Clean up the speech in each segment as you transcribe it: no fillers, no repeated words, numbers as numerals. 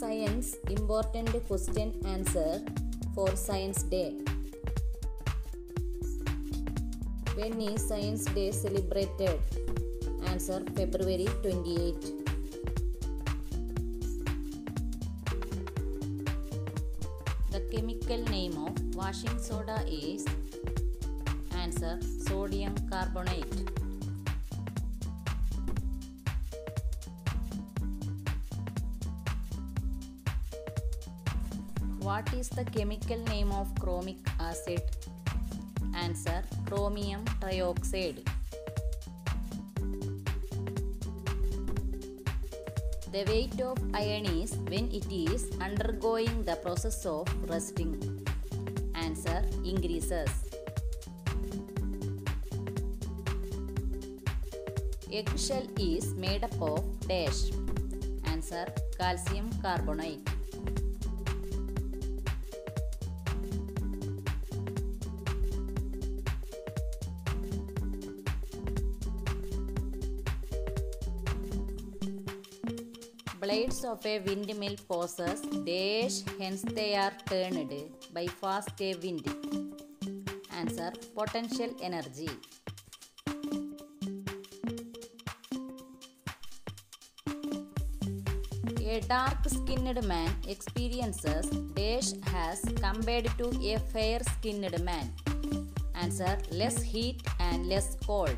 Science Important Question Answer for Science Day. When is Science Day celebrated? Answer: February 28. The chemical name of washing soda is? Answer: sodium carbonate. What is the chemical name of chromic acid? Answer: chromium trioxide. The weight of iron is when it is undergoing the process of rusting. Answer: increases. Eggshell is made up of dash. Answer: calcium carbonate. Blades of a windmill possess dash, hence they are turned by fast a wind. Answer: potential energy. A dark-skinned man experiences dash as compared to a fair-skinned man. Answer: less heat and less cold.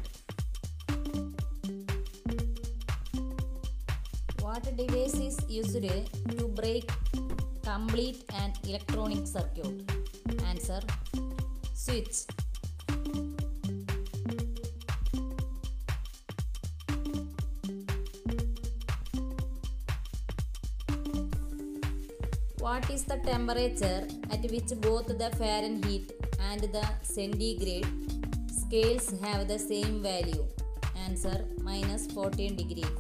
What device is used to break complete an electronic circuit? Answer: switch. What is the temperature at which both the Fahrenheit and the centigrade scales have the same value? Answer: -14 degrees.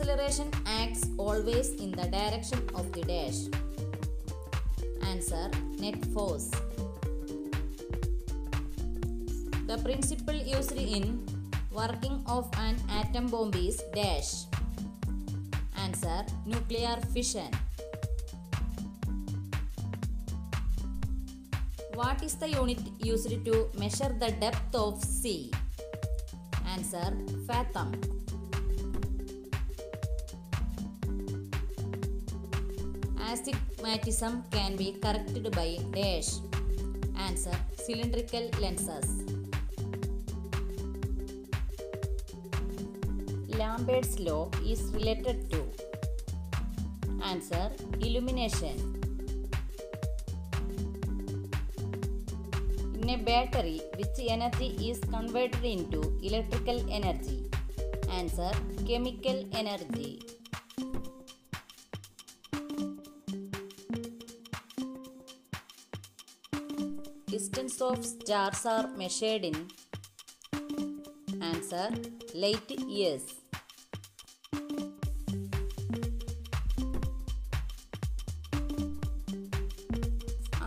Acceleration acts always in the direction of the dash. Answer: net force. The principle used in working of an atom bomb is dash. Answer: nuclear fission. What is the unit used to measure the depth of sea? Answer: fathom. Astigmatism can be corrected by dash. Answer: cylindrical lenses. Lambert's law is related to? Answer: illumination. In a battery, which energy is converted into electrical energy? Answer: chemical energy. Distance of stars are measured in? Answer: light years.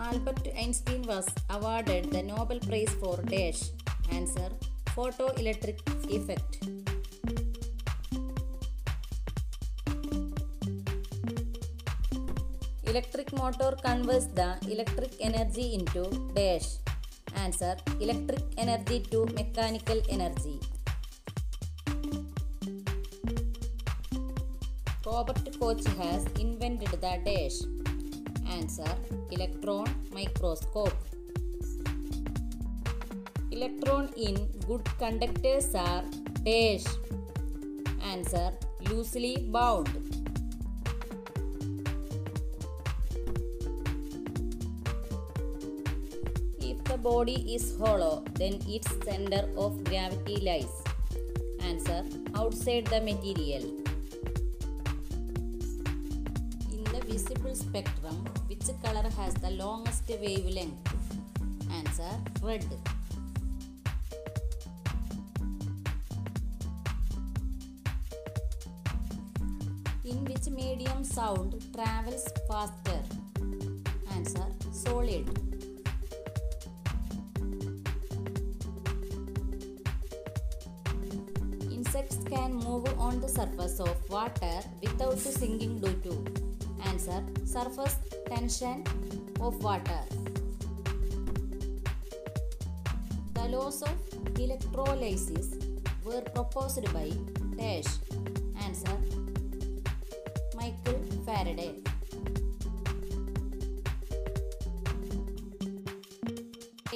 Albert Einstein was awarded the Nobel Prize for dash. Answer: photoelectric effect. Electric motor converts the electric energy into dash. Answer: electric energy to mechanical energy. Robert Koch has invented the dash. Answer: electron microscope. Electron in good conductors are dash. Answer: loosely bound. Body is hollow, then its center of gravity lies. Answer: outside the material. In the visible spectrum, which color has the longest wavelength? Answer: red. In which medium sound travels faster? Answer: solid. insects can move on the surface of water without sinking due to? Answer: surface tension of water. The laws of electrolysis were proposed by dash. Answer: Michael Faraday.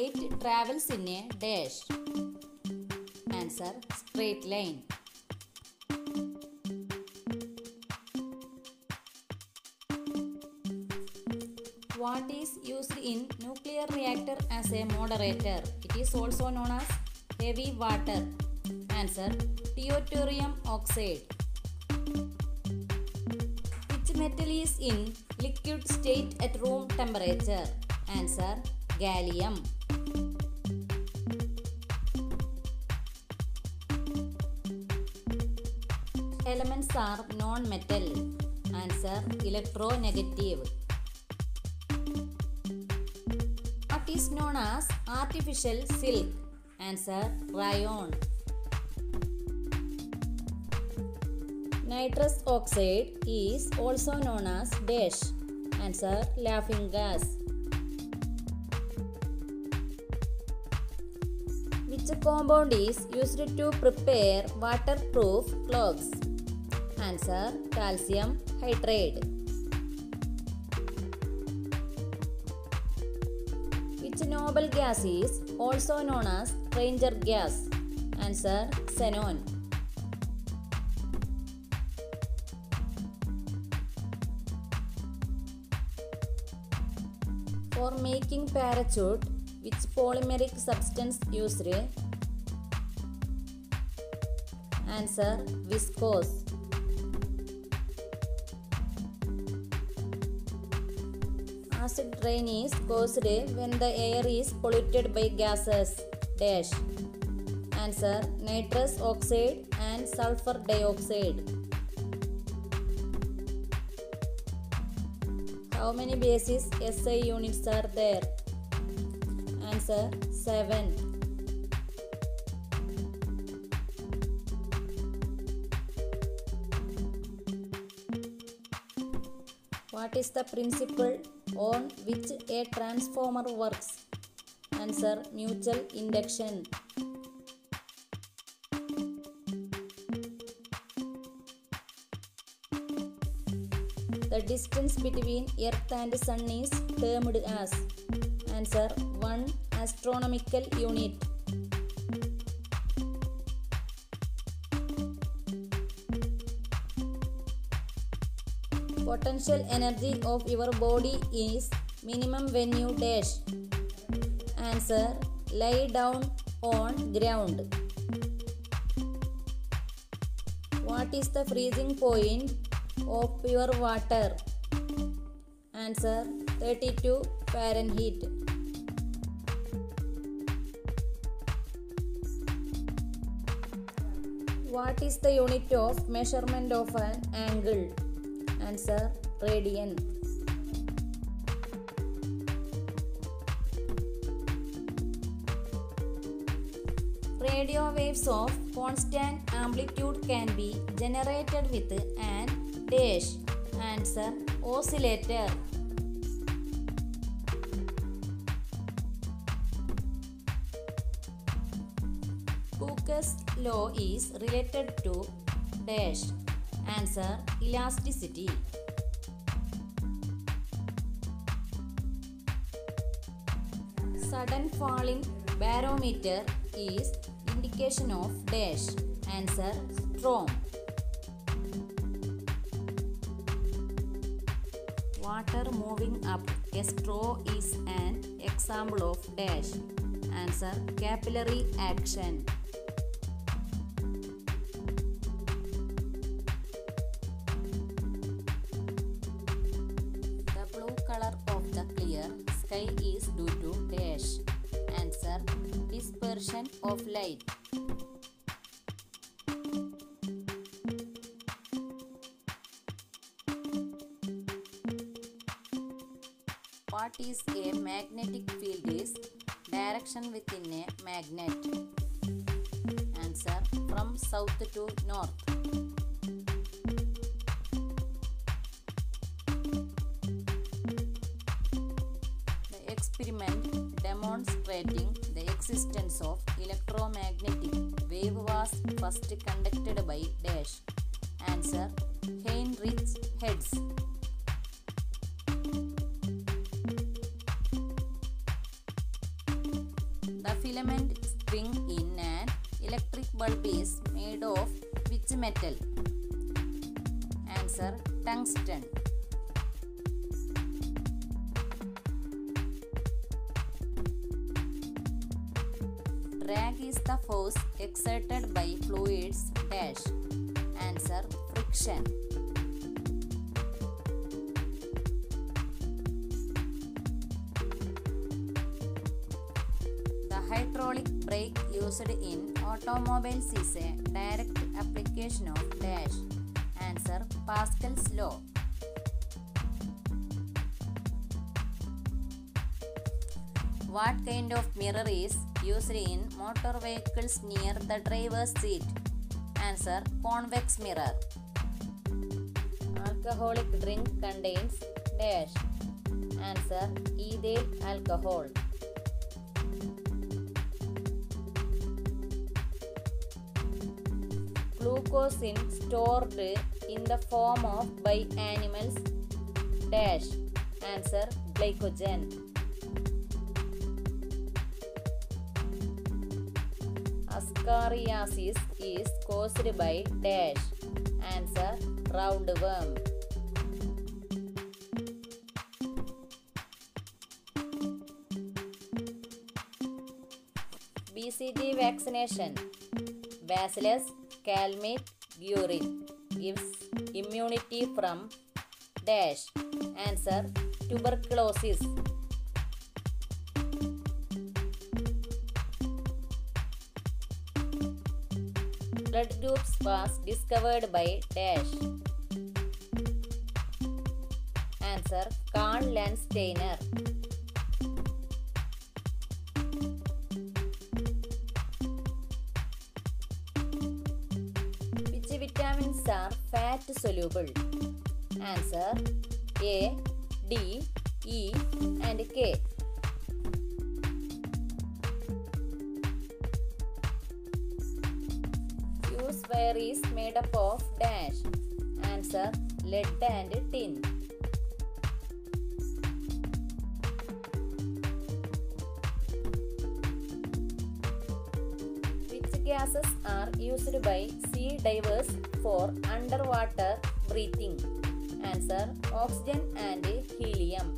It travels in a dash. Answer: straight line. What is used in nuclear reactor as a moderator? It is also known as heavy water. Answer: deuterium oxide. Which metal is in liquid state at room temperature? Answer: gallium. Elements are non-metal. Answer: electronegative. What is known as artificial silk? Answer: rayon. Nitrous oxide is also known as dash. Answer: laughing gas. Which compound is used to prepare waterproof clothes? Answer: calcium hydrate. Which noble gas is also known as stranger gas? Answer: xenon. For making parachute, which polymeric substance used? Answer: viscose. Acid rain is caused when the air is polluted by gases dash. Answer: nitrous oxide and sulfur dioxide. How many bases SI units are there? Answer: 7. What is the principle on which a transformer works? Answer: mutual induction. The distance between Earth and Sun is termed as? Answer: 1 astronomical unit. Potential energy of your body is minimum when you dash. Answer: lie down on ground. What is the freezing point of pure water? Answer: 32 Fahrenheit. What is the unit of measurement of an angle? Answer: radian. Radio waves of constant amplitude can be generated with an dash. Answer: oscillator. Hooke's law is related to dash. Answer: elasticity. Sudden falling barometer is indication of dash. Answer: storm. Water moving up a straw is an example of dash. Answer: capillary action. Of light. What is a magnetic field is? Direction within a magnet. Answer: from south to north. The experiment demonstrating the existence of electromagnetic wave was first conducted by Dash. Answer: Heinrich Hertz. The filament spring in an electric bulb is made of which metal? Answer: tungsten. Drag is the force exerted by fluids dash. Answer: friction. The hydraulic brake used in automobiles is a direct application of dash. Answer: Pascal's law. What kind of mirror is used in motor vehicles near the driver's seat? Answer: convex mirror. Alcoholic drink contains dash. Answer: ethyl alcohol. Glucose is stored in the form of by animals dash. Answer: glycogen. Ascariasis is caused by dash. Answer: roundworm. BCG vaccination, Bacillus calmette-guerin, gives immunity from dash. Answer: tuberculosis. Blood groups was discovered by dash. Answer: Karl Landsteiner. Which vitamins are fat soluble? Answer: A, D, E and K. Wire is made up of dash. Answer: lead and tin. Which gases are used by sea divers for underwater breathing? Answer: oxygen and helium.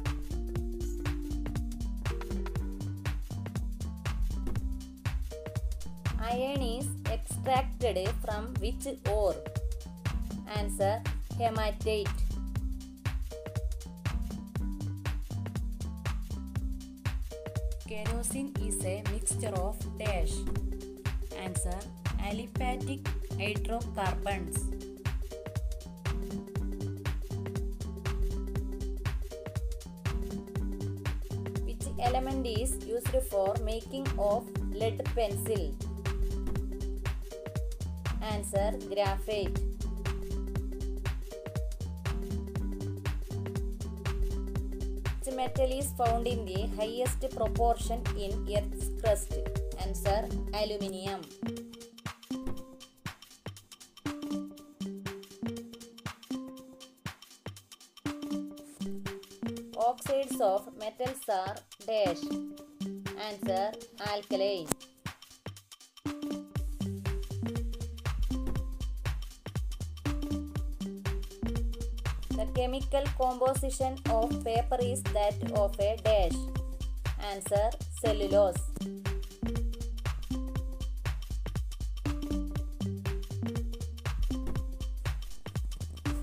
Iron is extracted from which ore? Answer: hematite. Kerosene is a mixture of dash. Answer: aliphatic hydrocarbons. Which element is used for making of lead pencil? Answer: graphite. Which metal is found in the highest proportion in Earth's crust? Answer: aluminium. Oxides of metals are dash. Answer: alkaline. The chemical composition of paper is that of a dash. Answer: cellulose.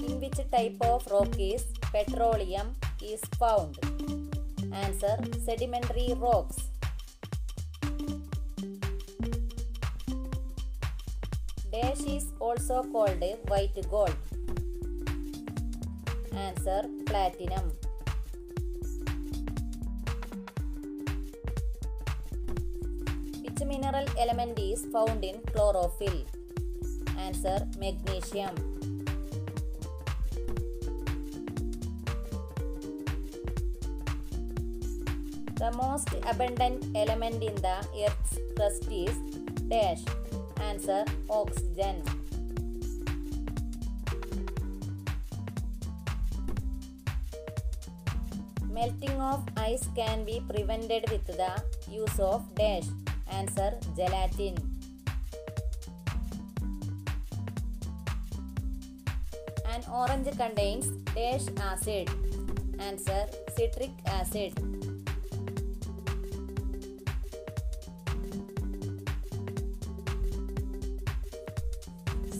In which type of rock is petroleum is found? Answer: sedimentary rocks. Dash is also called white gold. Answer: platinum. Which mineral element is found in chlorophyll? Answer: magnesium. The most abundant element in the Earth's crust is dash. Answer: oxygen. Melting of ice can be prevented with the use of dash. Answer: gelatin. An orange contains dash acid. Answer: citric acid.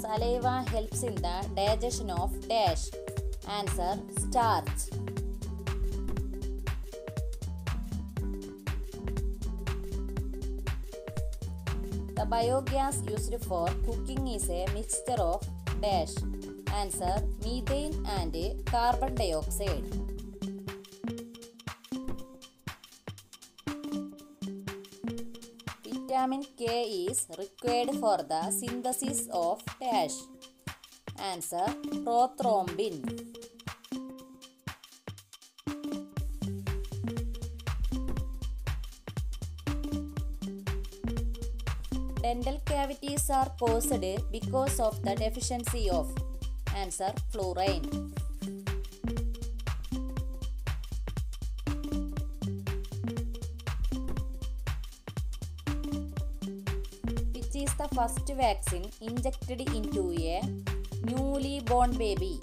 Saliva helps in the digestion of dash. Answer: starch. The biogas used for cooking is a mixture of dash. Answer: methane and carbon dioxide. Vitamin K is required for the synthesis of dash. Answer: prothrombin. Dental cavities are caused because of the deficiency of. Answer: fluorine. Which is the first vaccine injected into a newly born baby?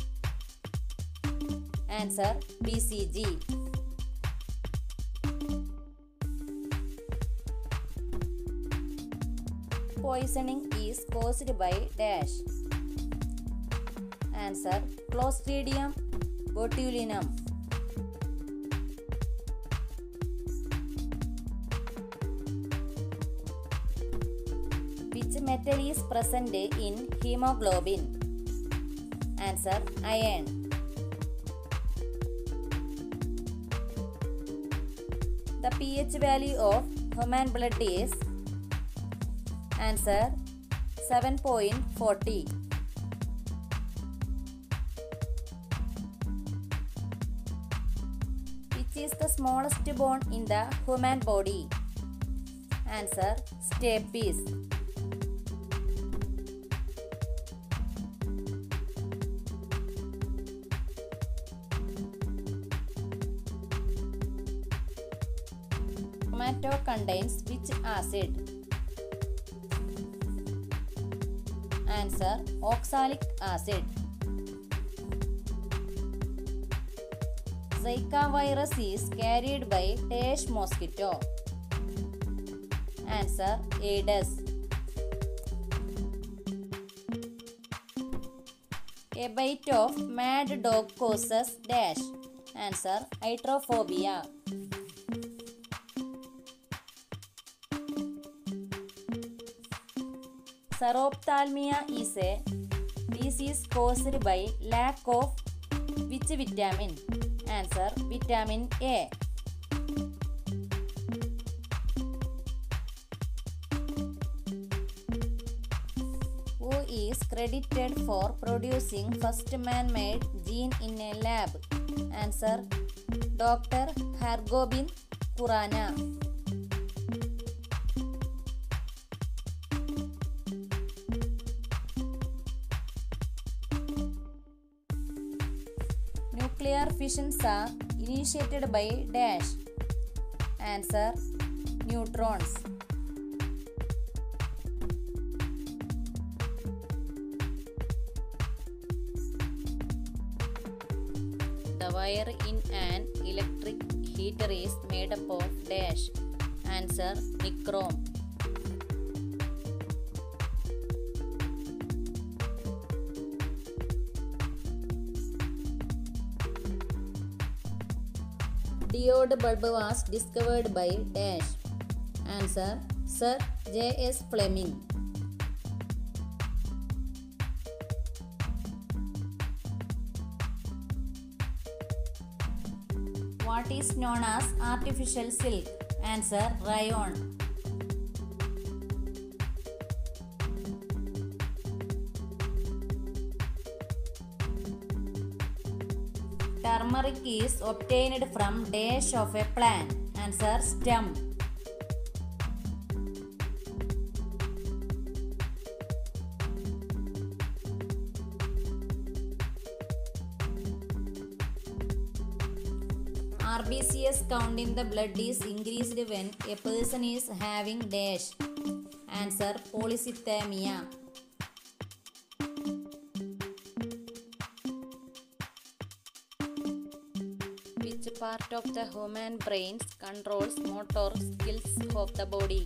Answer: BCG. Poisoning is caused by dash. Answer: Clostridium botulinum. Which metal is present in hemoglobin? Answer: iron. The pH value of human blood is. Answer: 7.40. Which is the smallest bone in the human body? Answer: stapes. Tomato contains which acid? Answer: oxalic acid. Zika virus is carried by dash mosquito. Answer: Aedes. A bite of mad dog causes dash. Answer: hydrophobia. Sarcopenia is a disease caused by lack of which vitamin? Answer: vitamin A. Who is credited for producing first man-made gene in a lab? Answer: Dr. Har Gobind Khorana. Nuclear fissions are initiated by dash. Answer: neutrons. The wire in an electric heater is made up of dash. Answer: nichrome. Diode bulb was discovered by dash. Answer: Sir J S Fleming. What is known as artificial silk? Answer: rayon. Turmeric is obtained from dash of a plant. Answer, stem. RBCS count in the blood is increased when a person is having dash. Answer, polycythemia. Which part of the human brain controls motor skills of the body?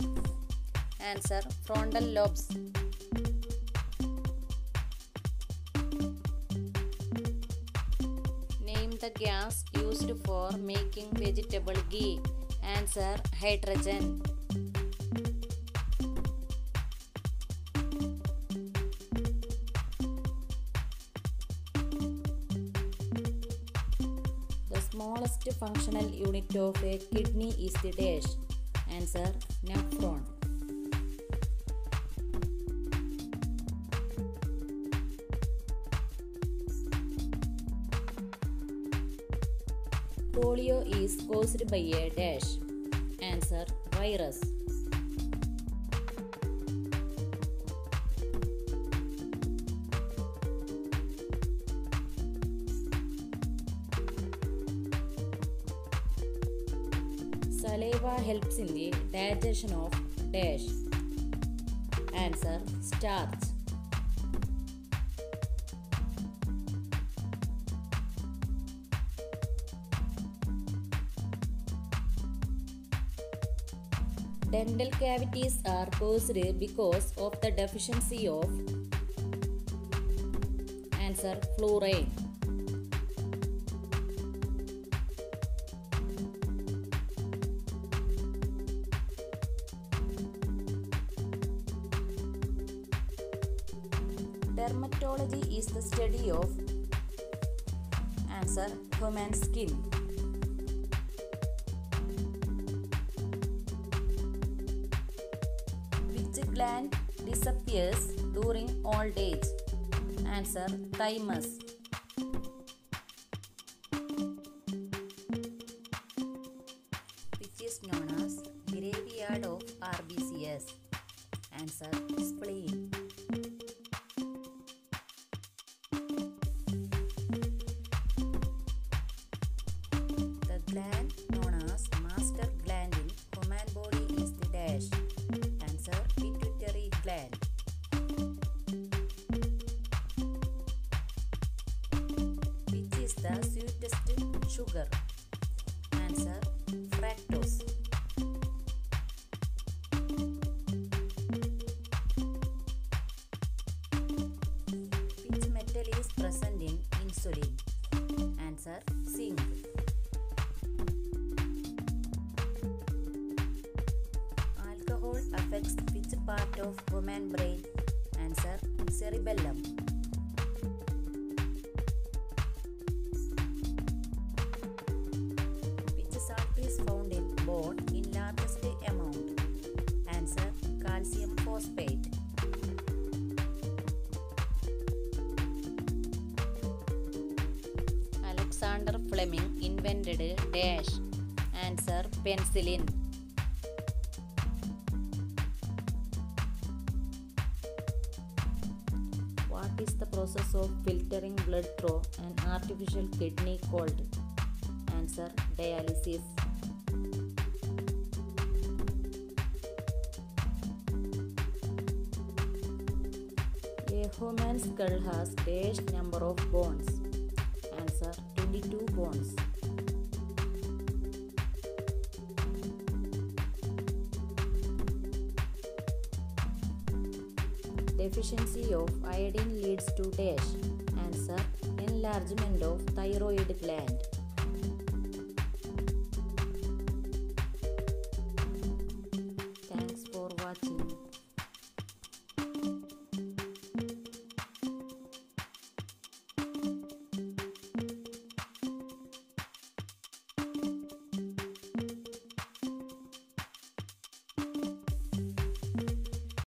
Answer, frontal lobes. Name the gas used for making vegetable ghee. Answer, hydrogen. Smallest functional unit of a kidney is the dash. Answer, nephron. Polio is caused by a dash. Answer, virus. Saliva helps in the digestion of dash. Answer, starch. Dental cavities are caused because of the deficiency of answer, fluoride. Dermatology is the study of answer, human skin. Which gland disappears during old age? Answer, thymus. Which is known as graveyard of RBCS? Answer, spleen. Gland known as master gland in human body is the dash. Answer, pituitary gland. Which is the sweetest sugar? Answer, fructose. Which metal is present in insulin? Answer, zinc. Affects which part of human brain? Answer, cerebellum. Which salt is found in bone in largest amount? Answer, calcium phosphate. Alexander Fleming invented dash. Answer, penicillin. What is the process of filtering blood through an artificial kidney called? Answer, dialysis. A human skull has dash number of bones. Answer, 22 bones. Deficiency of iodine leads to dash. Answer, enlargement of thyroid gland.